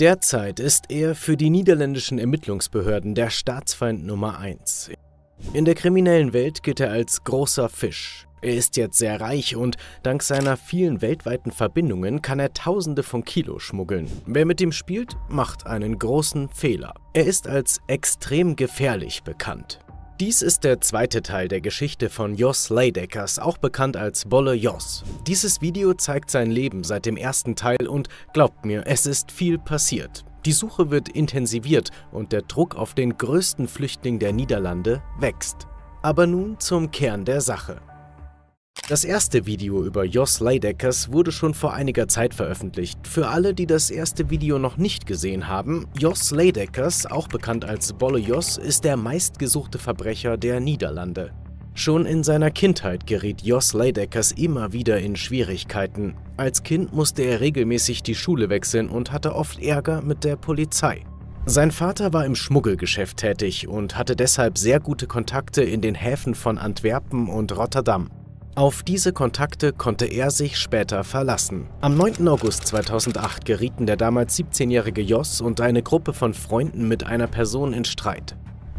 Derzeit ist er für die niederländischen Ermittlungsbehörden der Staatsfeind Nummer 1. In der kriminellen Welt gilt er als großer Fisch. Er ist jetzt sehr reich und dank seiner vielen weltweiten Verbindungen kann er Tausende von Kilo schmuggeln. Wer mit ihm spielt, macht einen großen Fehler. Er ist als extrem gefährlich bekannt. Dies ist der zweite Teil der Geschichte von Jos Leijdekkers, auch bekannt als Bolle Jos. Dieses Video zeigt sein Leben seit dem ersten Teil und glaubt mir, es ist viel passiert. Die Suche wird intensiviert und der Druck auf den größten Flüchtling der Niederlande wächst. Aber nun zum Kern der Sache. Das erste Video über Jos Leijdekkers wurde schon vor einiger Zeit veröffentlicht. Für alle, die das erste Video noch nicht gesehen haben, Jos Leijdekkers, auch bekannt als Bolle Jos, ist der meistgesuchte Verbrecher der Niederlande. Schon in seiner Kindheit geriet Jos Leijdekkers immer wieder in Schwierigkeiten. Als Kind musste er regelmäßig die Schule wechseln und hatte oft Ärger mit der Polizei. Sein Vater war im Schmuggelgeschäft tätig und hatte deshalb sehr gute Kontakte in den Häfen von Antwerpen und Rotterdam. Auf diese Kontakte konnte er sich später verlassen. Am 9. August 2008 gerieten der damals 17-jährige Jos und eine Gruppe von Freunden mit einer Person in Streit.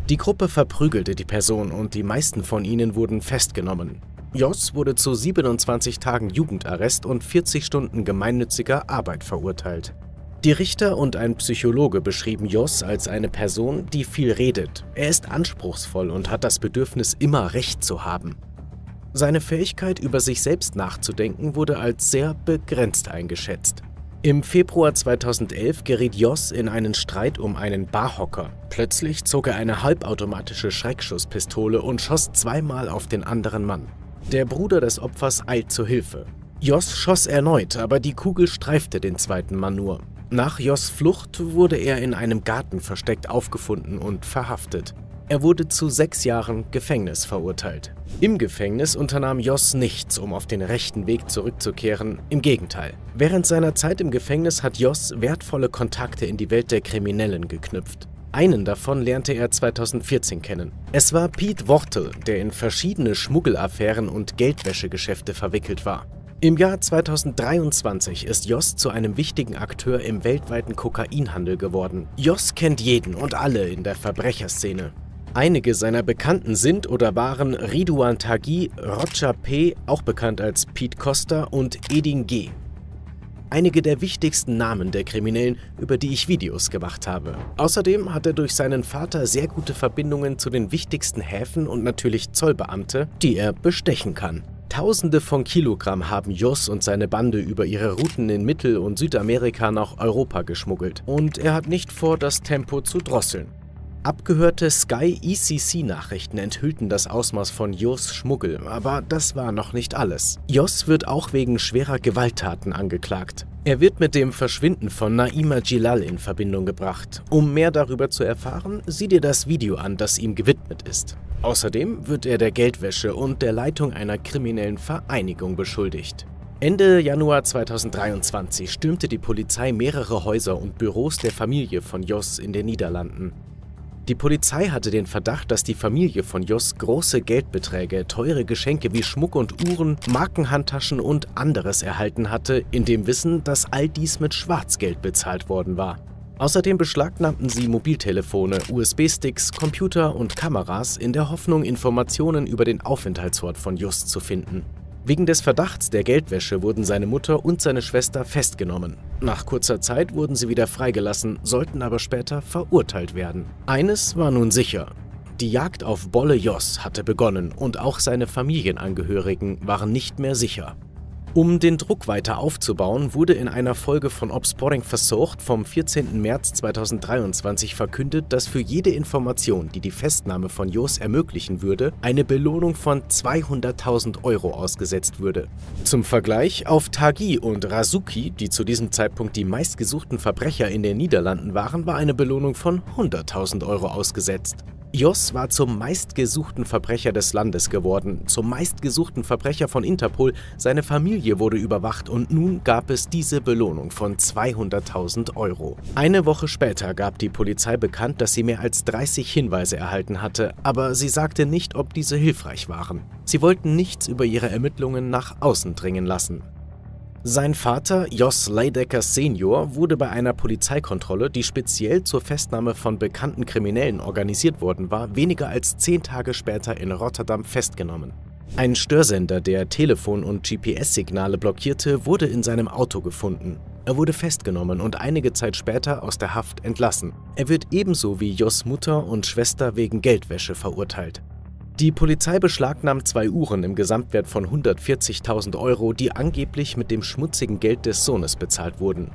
Die Gruppe verprügelte die Person und die meisten von ihnen wurden festgenommen. Jos wurde zu 27 Tagen Jugendarrest und 40 Stunden gemeinnütziger Arbeit verurteilt. Die Richter und ein Psychologe beschrieben Jos als eine Person, die viel redet. Er ist anspruchsvoll und hat das Bedürfnis, immer Recht zu haben. Seine Fähigkeit, über sich selbst nachzudenken, wurde als sehr begrenzt eingeschätzt. Im Februar 2011 geriet Jos in einen Streit um einen Barhocker. Plötzlich zog er eine halbautomatische Schreckschusspistole und schoss zweimal auf den anderen Mann. Der Bruder des Opfers eilt zur Hilfe. Jos schoss erneut, aber die Kugel streifte den zweiten Mann nur. Nach Jos' Flucht wurde er in einem Garten versteckt aufgefunden und verhaftet. Er wurde zu 6 Jahren Gefängnis verurteilt. Im Gefängnis unternahm Jos nichts, um auf den rechten Weg zurückzukehren, im Gegenteil. Während seiner Zeit im Gefängnis hat Jos wertvolle Kontakte in die Welt der Kriminellen geknüpft. Einen davon lernte er 2014 kennen. Es war Piet Wortel, der in verschiedene Schmuggelaffären und Geldwäschegeschäfte verwickelt war. Im Jahr 2023 ist Jos zu einem wichtigen Akteur im weltweiten Kokainhandel geworden. Jos kennt jeden und alle in der Verbrecherszene. Einige seiner Bekannten sind oder waren Ridouan Taghi, Roger P., auch bekannt als Pete Costa, und Edin G. Einige der wichtigsten Namen der Kriminellen, über die ich Videos gemacht habe. Außerdem hat er durch seinen Vater sehr gute Verbindungen zu den wichtigsten Häfen und natürlich Zollbeamte, die er bestechen kann. Tausende von Kilogramm haben Jos und seine Bande über ihre Routen in Mittel- und Südamerika nach Europa geschmuggelt. Und er hat nicht vor, das Tempo zu drosseln. Abgehörte Sky-ECC-Nachrichten enthüllten das Ausmaß von Jos Schmuggel, aber das war noch nicht alles. Jos wird auch wegen schwerer Gewalttaten angeklagt. Er wird mit dem Verschwinden von Naima Jilal in Verbindung gebracht. Um mehr darüber zu erfahren, sieh dir das Video an, das ihm gewidmet ist. Außerdem wird er der Geldwäsche und der Leitung einer kriminellen Vereinigung beschuldigt. Ende Januar 2023 stürmte die Polizei mehrere Häuser und Büros der Familie von Jos in den Niederlanden. Die Polizei hatte den Verdacht, dass die Familie von Jos große Geldbeträge, teure Geschenke wie Schmuck und Uhren, Markenhandtaschen und anderes erhalten hatte, in dem Wissen, dass all dies mit Schwarzgeld bezahlt worden war. Außerdem beschlagnahmten sie Mobiltelefone, USB-Sticks, Computer und Kameras in der Hoffnung, Informationen über den Aufenthaltsort von Jos zu finden. Wegen des Verdachts der Geldwäsche wurden seine Mutter und seine Schwester festgenommen. Nach kurzer Zeit wurden sie wieder freigelassen, sollten aber später verurteilt werden. Eines war nun sicher: Die Jagd auf Bolle Jos hatte begonnen und auch seine Familienangehörigen waren nicht mehr sicher. Um den Druck weiter aufzubauen, wurde in einer Folge von Obsporting versucht vom 14. März 2023 verkündet, dass für jede Information, die die Festnahme von Jos ermöglichen würde, eine Belohnung von 200.000 € ausgesetzt würde. Zum Vergleich, auf Taghi und Rasuki, die zu diesem Zeitpunkt die meistgesuchten Verbrecher in den Niederlanden waren, war eine Belohnung von 100.000 € ausgesetzt. Jos war zum meistgesuchten Verbrecher des Landes geworden, zum meistgesuchten Verbrecher von Interpol, seine Familie wurde überwacht und nun gab es diese Belohnung von 200.000 €. Eine Woche später gab die Polizei bekannt, dass sie mehr als 30 Hinweise erhalten hatte, aber sie sagte nicht, ob diese hilfreich waren. Sie wollten nichts über ihre Ermittlungen nach außen dringen lassen. Sein Vater, Jos Leijdekkers Senior, wurde bei einer Polizeikontrolle, die speziell zur Festnahme von bekannten Kriminellen organisiert worden war, weniger als 10 Tage später in Rotterdam festgenommen. Ein Störsender, der Telefon- und GPS-Signale blockierte, wurde in seinem Auto gefunden. Er wurde festgenommen und einige Zeit später aus der Haft entlassen. Er wird ebenso wie Jos Mutter und Schwester wegen Geldwäsche verurteilt. Die Polizei beschlagnahmt 2 Uhren im Gesamtwert von 140.000 Euro, die angeblich mit dem schmutzigen Geld des Sohnes bezahlt wurden.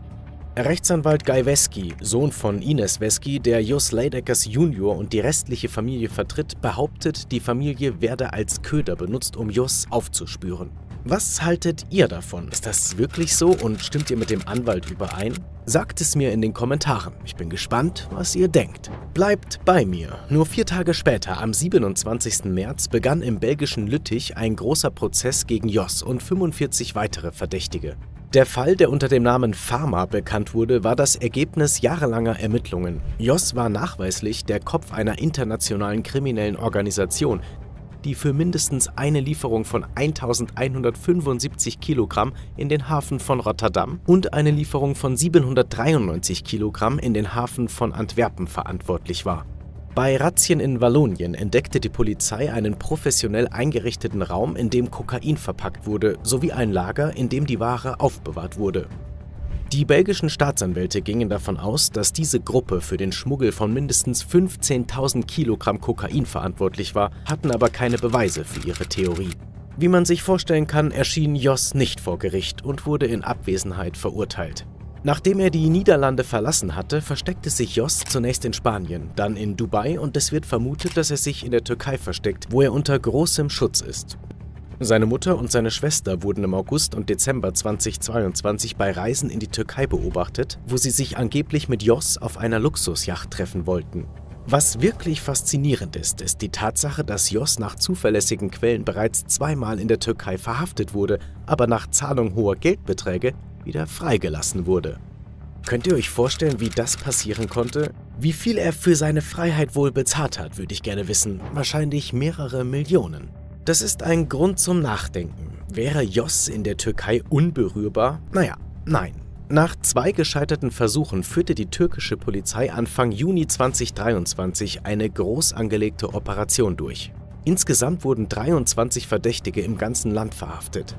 Rechtsanwalt Guy Weski, Sohn von Ines Weski, der Jos Leijdekkers Junior und die restliche Familie vertritt, behauptet, die Familie werde als Köder benutzt, um Jos aufzuspüren. Was haltet ihr davon? Ist das wirklich so und stimmt ihr mit dem Anwalt überein? Sagt es mir in den Kommentaren. Ich bin gespannt, was ihr denkt. Bleibt bei mir. Nur 4 Tage später, am 27. März, begann im belgischen Lüttich ein großer Prozess gegen Jos und 45 weitere Verdächtige. Der Fall, der unter dem Namen Pharma bekannt wurde, war das Ergebnis jahrelanger Ermittlungen. Jos war nachweislich der Kopf einer internationalen kriminellen Organisation, die für mindestens eine Lieferung von 1.175 Kilogramm in den Hafen von Rotterdam und eine Lieferung von 793 Kilogramm in den Hafen von Antwerpen verantwortlich war. Bei Razzien in Wallonien entdeckte die Polizei einen professionell eingerichteten Raum, in dem Kokain verpackt wurde, sowie ein Lager, in dem die Ware aufbewahrt wurde. Die belgischen Staatsanwälte gingen davon aus, dass diese Gruppe für den Schmuggel von mindestens 15.000 Kilogramm Kokain verantwortlich war, hatten aber keine Beweise für ihre Theorie. Wie man sich vorstellen kann, erschien Jos nicht vor Gericht und wurde in Abwesenheit verurteilt. Nachdem er die Niederlande verlassen hatte, versteckte sich Jos zunächst in Spanien, dann in Dubai und es wird vermutet, dass er sich in der Türkei versteckt, wo er unter großem Schutz ist. Seine Mutter und seine Schwester wurden im August und Dezember 2022 bei Reisen in die Türkei beobachtet, wo sie sich angeblich mit Jos auf einer Luxusjacht treffen wollten. Was wirklich faszinierend ist, ist die Tatsache, dass Jos nach zuverlässigen Quellen bereits 2-mal in der Türkei verhaftet wurde, aber nach Zahlung hoher Geldbeträge wieder freigelassen wurde. Könnt ihr euch vorstellen, wie das passieren konnte? Wie viel er für seine Freiheit wohl bezahlt hat, würde ich gerne wissen. Wahrscheinlich mehrere Millionen. Das ist ein Grund zum Nachdenken. Wäre Jos in der Türkei unberührbar? Naja, nein. Nach 2 gescheiterten Versuchen führte die türkische Polizei Anfang Juni 2023 eine groß angelegte Operation durch. Insgesamt wurden 23 Verdächtige im ganzen Land verhaftet.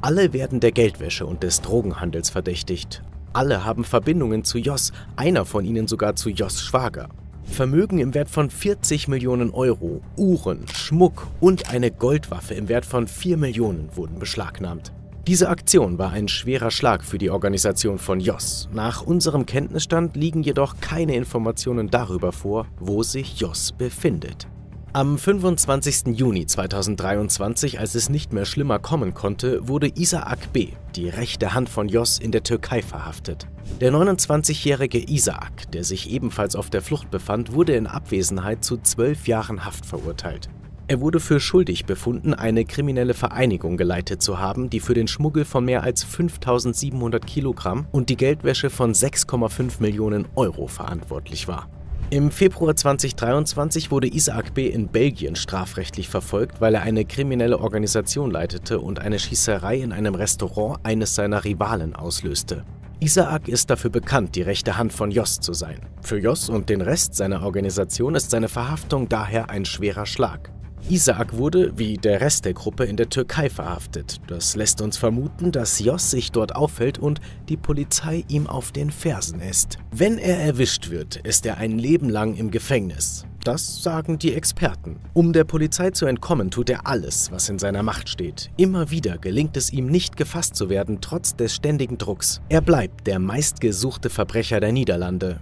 Alle werden der Geldwäsche und des Drogenhandels verdächtigt. Alle haben Verbindungen zu Jos, einer von ihnen sogar zu Jos' Schwager. Vermögen im Wert von 40 Millionen Euro, Uhren, Schmuck und eine Goldwaffe im Wert von 4 Millionen wurden beschlagnahmt. Diese Aktion war ein schwerer Schlag für die Organisation von Jos. Nach unserem Kenntnisstand liegen jedoch keine Informationen darüber vor, wo sich Jos befindet. Am 25. Juni 2023, als es nicht mehr schlimmer kommen konnte, wurde Isaac B., die rechte Hand von Jos, in der Türkei verhaftet. Der 29-jährige Isaac, der sich ebenfalls auf der Flucht befand, wurde in Abwesenheit zu 12 Jahren Haft verurteilt. Er wurde für schuldig befunden, eine kriminelle Vereinigung geleitet zu haben, die für den Schmuggel von mehr als 5.700 Kilogramm und die Geldwäsche von 6,5 Millionen Euro verantwortlich war. Im Februar 2023 wurde Isaac B. in Belgien strafrechtlich verfolgt, weil er eine kriminelle Organisation leitete und eine Schießerei in einem Restaurant eines seiner Rivalen auslöste. Isaac ist dafür bekannt, die rechte Hand von Jos zu sein. Für Jos und den Rest seiner Organisation ist seine Verhaftung daher ein schwerer Schlag. Isaac wurde, wie der Rest der Gruppe, in der Türkei verhaftet. Das lässt uns vermuten, dass Jos sich dort aufhält und die Polizei ihm auf den Fersen ist. Wenn er erwischt wird, ist er ein Leben lang im Gefängnis. Das sagen die Experten. Um der Polizei zu entkommen, tut er alles, was in seiner Macht steht. Immer wieder gelingt es ihm nicht, gefasst zu werden, trotz des ständigen Drucks. Er bleibt der meistgesuchte Verbrecher der Niederlande.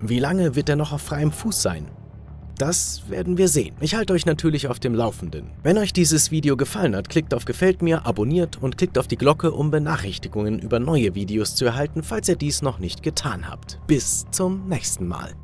Wie lange wird er noch auf freiem Fuß sein? Das werden wir sehen. Ich halte euch natürlich auf dem Laufenden. Wenn euch dieses Video gefallen hat, klickt auf Gefällt mir, abonniert und klickt auf die Glocke, um Benachrichtigungen über neue Videos zu erhalten, falls ihr dies noch nicht getan habt. Bis zum nächsten Mal.